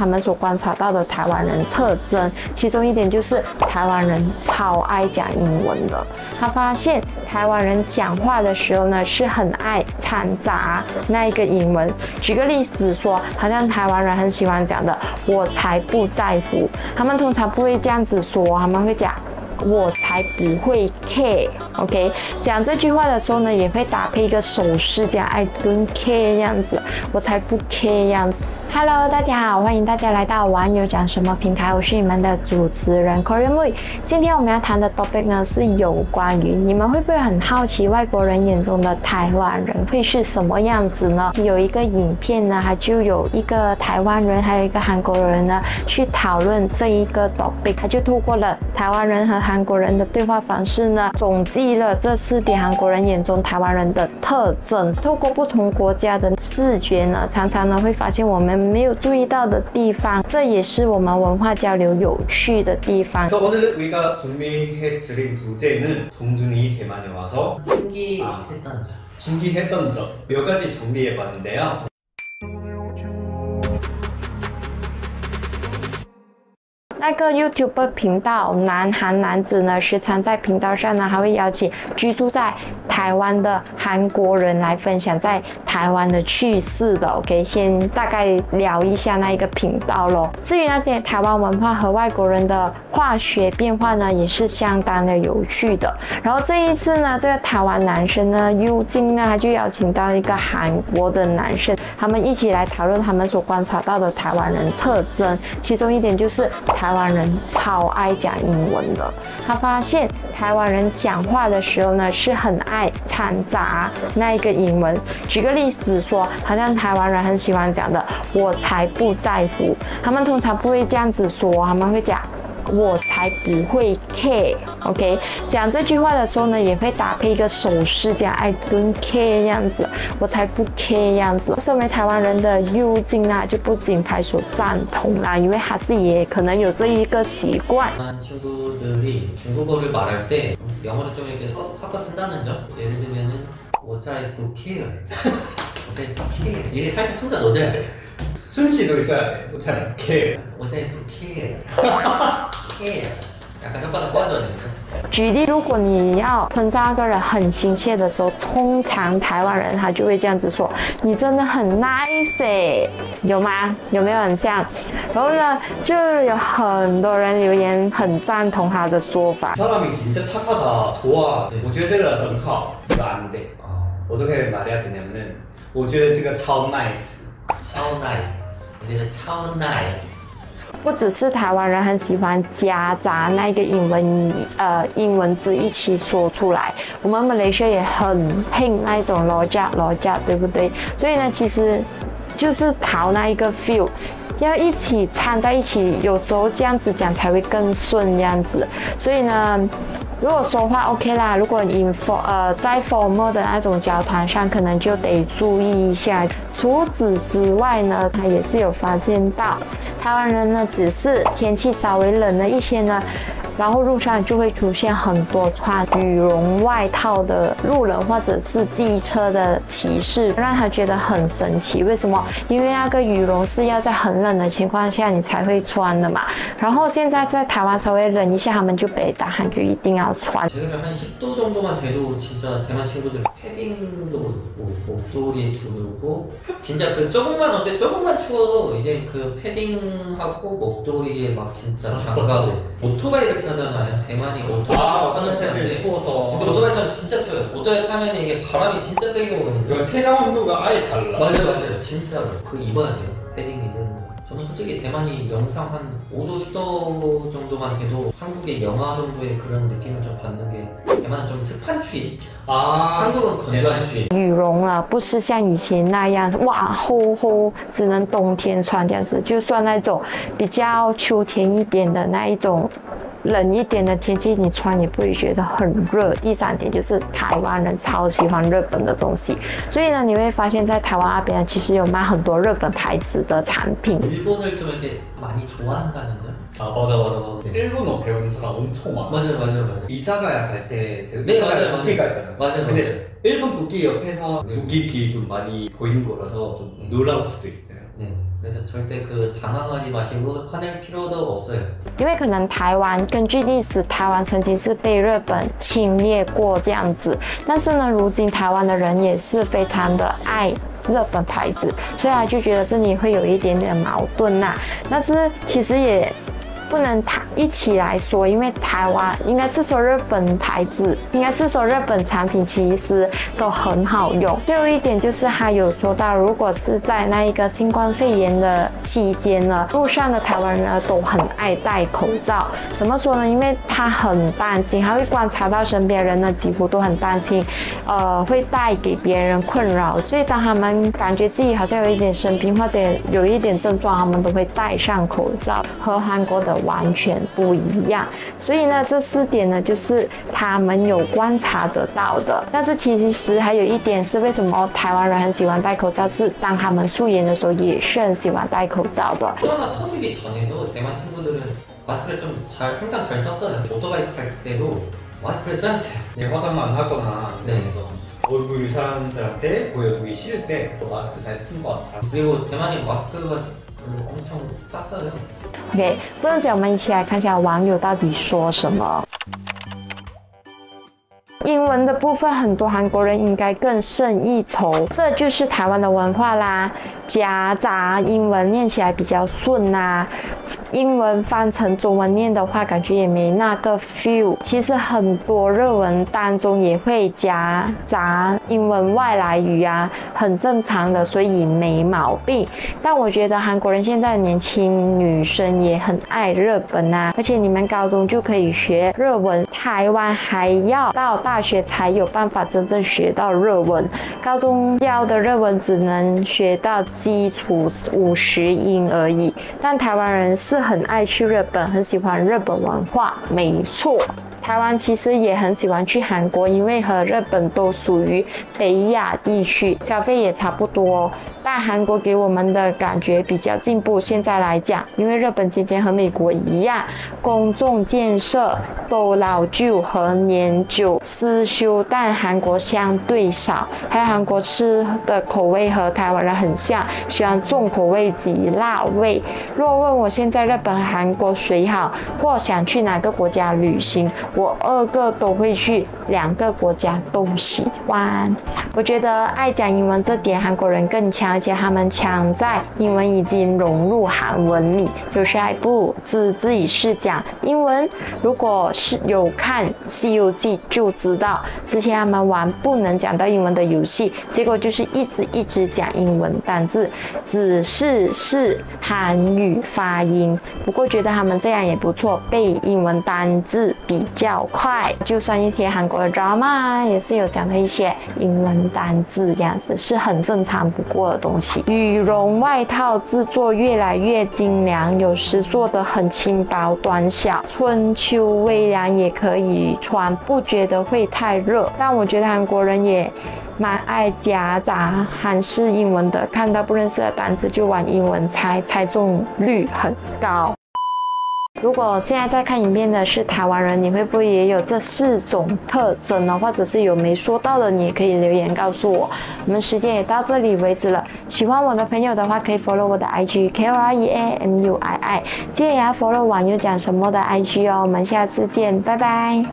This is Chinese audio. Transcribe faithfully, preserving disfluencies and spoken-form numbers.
他们所观察到的台湾人特征，其中一点就是台湾人超爱讲英文的。他发现台湾人讲话的时候呢，是很爱掺杂那一个英文。举个例子说，好像台湾人很喜欢讲的“我才不在乎”，他们通常不会这样子说，他们会讲。 我才不会 care，OK？ 讲这句话的时候呢，也会搭配一个手势，讲 I don't care 这样子，我才不 care 这样子。Hello， 大家好，欢迎大家来到玩友讲什么平台，我是你们的主持人 Korean Mui。今天我们要谈的 topic 呢是有关于你们会不会很好奇外国人眼中的台湾人会是什么样子呢？有一个影片呢，它就有一个台湾人还有一个韩国人呢去讨论这一个 topic， 他就透过了台湾人和韩国人的对话方式呢，总计了这四点韩国人眼中台湾人的特征。透过不同国家的视觉呢，常常呢会发现我们 没有注意到的地方，这也是我们文化交流有趣的地方。저 오늘 우리가 준비해드린 주제는 동준이 대만에 와서 신기했던 점, 신기했던 점 몇 가지 정리해봤는데요.那个 YouTuber 频道南韩男子呢，时常在频道上呢，还会邀请居住在台湾的韩国人来分享在台湾的趣事的。OK， 先大概聊一下那一个频道咯。至于那些台湾文化和外国人的化学变化呢，也是相当的有趣的。然后这一次呢，这个台湾男生呢 ，Eugene 呢，他就邀请到一个韩国的男生，他们一起来讨论他们所观察到的台湾人特征，其中一点就是台 台湾人超爱讲英文的，他发现台湾人讲话的时候呢，是很爱掺杂那一个英文。举个例子说，好像台湾人很喜欢讲的“我才不在乎”，他们通常不会这样子说，他们会讲。 我才不会 care，OK？ 讲这句话的时候呢，也会搭配一个手势，讲 I don't care 这样子，我才不 care 这样子。身为台湾人的Eugene啊，就不仅排所赞同啦，因为他自己也可能有这一个习惯。친구들이중국어를말할때영어를좀이렇게섞어쓴다는점예를들면은我才不 care， 我才不 care， 얘살짝손자넣어줘야 돼。 순씨도 있어야 돼. 오차는 care. 오차는 care. care. 약간 손바닥 꼬아줘야 됩니다. 举例，如果你要称赞一个人很亲切的时候，通常台湾人他就会这样子说：“你真的很 nice 欸，有吗？有没有很像？”然后呢，就有很多人留言很赞同他的说法。사람이 진짜 착하다. 좋아. 我觉得这个人很好。안 돼. 어떻게 말해야 되냐면은, 我觉得这个超 nice. 超 nice， 我觉得超 nice。不只是台湾人很喜欢夹杂那个英文，呃，英文字一起说出来。我们马来西亚也很拼那一种罗家罗家，对不对？所以呢，其实就是讨那一个 feel。 要一起掺在一起，有时候这样子讲才会更顺这样子。所以呢，如果说话 OK 啦，如果 info 呃在 formal 的那种交谈上，可能就得注意一下。除此之外呢，他也是有发现到台湾人呢，只是天气稍微冷了一些呢，然后路上就会出现很多穿羽绒外套的路人或者是机车的骑士，让他觉得很神奇。为什么？因为那个羽绒是要在很冷 冷的情况下你才会穿的嘛。然后现在在台湾稍微冷一下，他们就被打喊就一定要穿。제가한 십 도 정도만 돼도 진짜 대만 친구들 패딩도 입고 목도리 두르고 진짜 그 조금만 어제 조금만 추워도 이제 그 패딩하고 목도리에 막 진짜 장갑 오토바이를 타잖아요. 대만이 오토바이 타는 편인데 추워서. 근데 오토바이 타면 진짜 추워요. 오토바이 타면 이게 바람이 진짜 세게 오거든요. 체감 온도가 아예 달라. 맞아요, 맞아요. 진짜로 그 입어야 돼요. 패딩이든. 저는 솔직히 대만이 영상 한 오 도, 십 도 정도만 돼도 한국의 영하 정도의 그런 느낌을 좀 받는 게 대만은 좀 습한 추위, 아, 한국은 건조한 추위. 羽绒了，不是像以前那样哇厚厚，只能冬天穿这样子。就算那种比较秋天一点的那一种 冷一点的天气，你穿也不会觉得很热。第三点就是台湾人超喜欢日本的东西，所以呢，你会发现在台湾那边其实有卖很多日本牌子的产品。日本을좀이렇게많이좋아한다는 점? 아 맞아 맞아 맞아. 일본어 배우는 사람 엄청 많아. 맞아 맞아 맞아. 이자가야 갈 때 네 맞아 맞아. 맞아 맞아. 근데 일본 국기 옆에서 국기기 좀 많이 보이는 거라서 좀 놀라울 수도 있어요. 네. 그래서 절대 그 당황하지 마시고 화낼 필요도 없어요. 因为可能台湾根据历史，台湾曾经是被日本侵略过这样子，但是呢，如今台湾的人也是非常的爱 日本牌子，所以他就觉得这里会有一点点矛盾呐、啊。但是其实也不能一起来说，因为台湾应该是说日本牌子，应该是说日本产品其实都很好用。最后一点就是他有说到，如果是在那一个新冠肺炎的期间呢，路上的台湾人呢都很爱戴口罩。怎么说呢？因为他很担心，他会观察到身边人呢几乎都很担心，呃，会带给别人困扰。所以当他们感觉自己好像有一点生病或者有一点症状，他们都会戴上口罩。和韩国的 完全不一样，所以呢，这四点呢，就是他们有观察得到的。但是其实还有一点是，为什么台湾人很喜欢戴口罩？是当他们素颜的时候，也是很喜欢戴口罩的。 얼굴 사람들한테 보여주기 싫을 때 마스크 잘 쓴 것 같아. 그리고 대만이 마스크가 엄청 쌌어요. 오케이, 不然我们一起来看一下网友到底说什么。 英文的部分，很多韩国人应该更胜一筹，这就是台湾的文化啦。夹杂英文念起来比较顺啦、啊，英文翻成中文念的话，感觉也没那个 feel。其实很多日文当中也会夹杂英文外来语啊，很正常的，所以没毛病。但我觉得韩国人现在年轻女生也很爱日本啊，而且你们高中就可以学日文，台湾还要到大 大学才有办法真正学到日文，高中教的日文只能学到基础五十音而已。但台湾人是很爱去日本，很喜欢日本文化，没错。 台湾其实也很喜欢去韩国，因为和日本都属于北亚地区，消费也差不多哦。但韩国给我们的感觉比较进步。现在来讲，因为日本今天和美国一样，公众建设都老旧和年久失修，但韩国相对少。还有韩国吃的口味和台湾人很像，喜欢重口味及辣味。若问我现在日本和韩国谁好，或想去哪个国家旅行， 我二个都会去，两个国家都喜欢。我觉得爱讲英文这点韩国人更强，而且他们强在英文已经融入韩文里。有时还不知自己是讲英文。如果是有看《西游记》就知道，之前他们玩不能讲到英文的游戏，结果就是一直一直讲英文单字，只是是韩语发音。不过觉得他们这样也不错，背英文单字比 较快，就算一些韩国的 drama 也是有讲的一些英文单字，这样子是很正常不过的东西。羽绒外套制作越来越精良，有时做的很轻薄短小，春秋微凉也可以穿，不觉得会太热。但我觉得韩国人也 蛮爱夹杂韩式英文的，看到不认识的单词就玩英文猜，猜中率很高。 如果现在在看影片的是台湾人，你会不会也有这四种特征呢？或者是有没说到的，你也可以留言告诉我。我们时间也到这里为止了。喜欢我的朋友的话，可以 follow 我的 I G K O R E A M U I I， 记得也要 follow 网友讲什么的 I G 哦。我们下次见，拜拜。